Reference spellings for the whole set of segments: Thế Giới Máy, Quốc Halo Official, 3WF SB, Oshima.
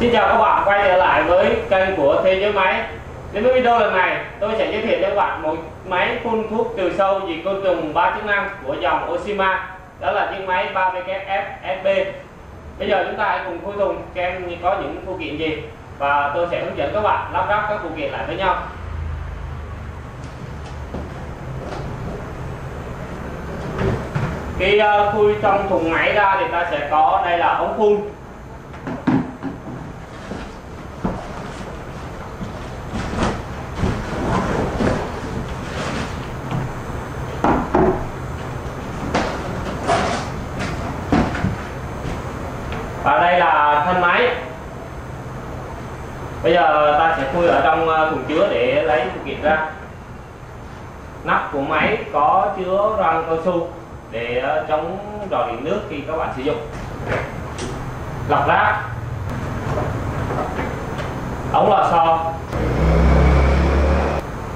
Xin chào các bạn, quay trở lại với kênh của Thế Giới Máy. Đến với video lần này, tôi sẽ giới thiệu cho các bạn một máy phun thuốc trừ sâu diệt côn trùng 3 chức năng của dòng Oshima. Đó là chiếc máy 3WF SB. Bây giờ chúng ta hãy cùng khui thùng xem có những phụ kiện gì, và tôi sẽ hướng dẫn các bạn lắp ráp các phụ kiện lại với nhau. Khi khui trong thùng máy ra thì ta sẽ có đây là ống phun. Và đây là thân máy. Bây giờ ta sẽ khui ở trong thùng chứa để lấy phụ kiện ra. Nắp của máy có chứa ran cao su để chống rò rỉ nước khi các bạn sử dụng. Lọc rác. Ống lò xo.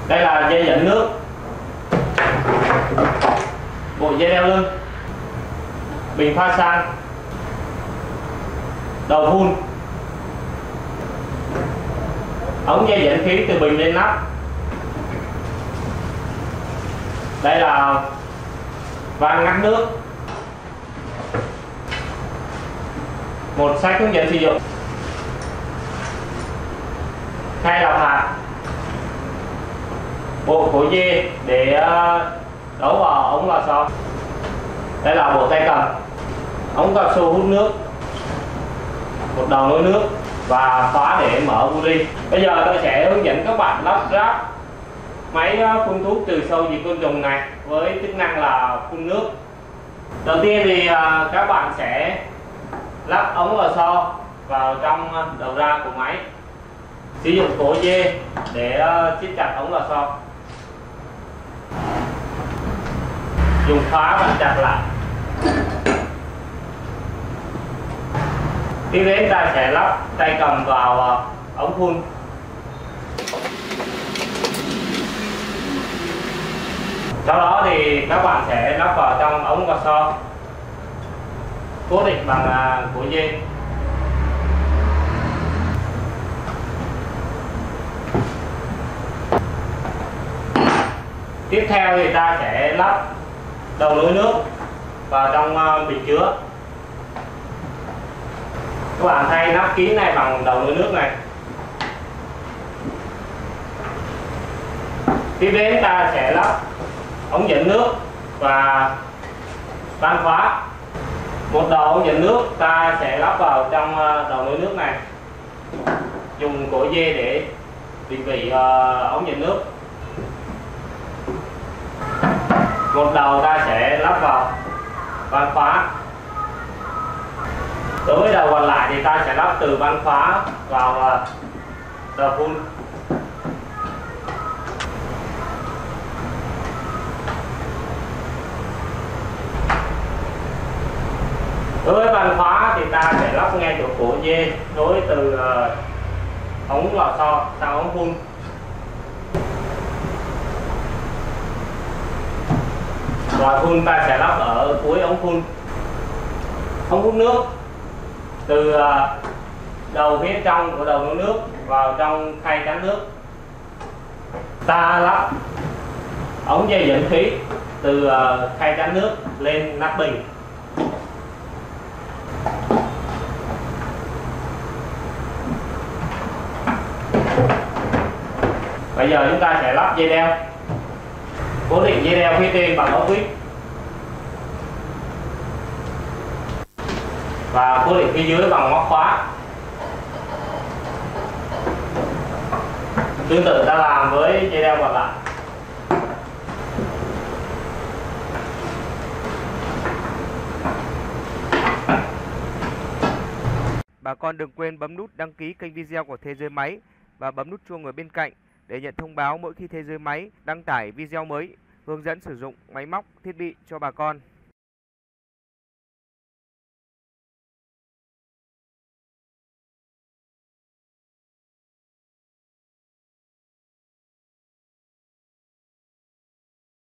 Đây là dây dẫn nước. Bộ dây đeo lưng. Bình pha xăng. Đầu phun. Ống dây dẫn khí từ bình lên nắp. Đây là van ngắt nước. Một sách hướng dẫn sử dụng. Khay đào hạt. Bộ cổ dê để đổ vào ống lò xo. Đây là bộ tay cầm. Ống cao su hút nước. Một đầu nối nước và khóa để mở vali. Bây giờ tôi sẽ hướng dẫn các bạn lắp ráp máy phun thuốc trừ sâu diệt côn trùng này với chức năng là phun nước. Đầu tiên thì các bạn sẽ lắp ống lò xo vào trong đầu ra của máy. Sử dụng cổ dê để siết chặt ống lò xo. Dùng khóa bắn chặt lại. Tiếp đến ta sẽ lắp tay cầm vào ống phun. Sau đó thì các bạn sẽ lắp vào trong ống lò xo, cố định bằng cổ dây. Tiếp theo thì ta sẽ lắp đầu nối nước vào trong bình chứa. Các bạn thay nắp kín này bằng đầu nối nước này. Tiếp đến ta sẽ lắp ống dẫn nước và van khóa. Một đầu ống dẫn nước ta sẽ lắp vào trong đầu nối nước này. Dùng cổ dê để định vị ống dẫn nước. Một đầu ta sẽ lắp vào van khóa. Đối với đầu còn lại thì ta sẽ lắp từ van khóa vào đầu phun. Đối với van khóa thì ta sẽ lắp ngay chỗ cổ dê nối từ ống lò xo sang ống phun. Và phun ta sẽ lắp ở cuối ống phun. Ống hút nước từ đầu phía trong của đầu nối nước vào trong khay chắn nước. Ta lắp ống dây dẫn khí từ khay chắn nước lên nắp bình. Bây giờ chúng ta sẽ lắp dây đeo. Cố định dây đeo phía trên bằng ốc vít và cố định phía dưới bằng móc khóa. Tương tự ta làm với dây đeo còn lại. Bà con đừng quên bấm nút đăng ký kênh video của Thế Giới Máy và bấm nút chuông ở bên cạnh để nhận thông báo mỗi khi Thế Giới Máy đăng tải video mới hướng dẫn sử dụng máy móc, thiết bị cho bà con.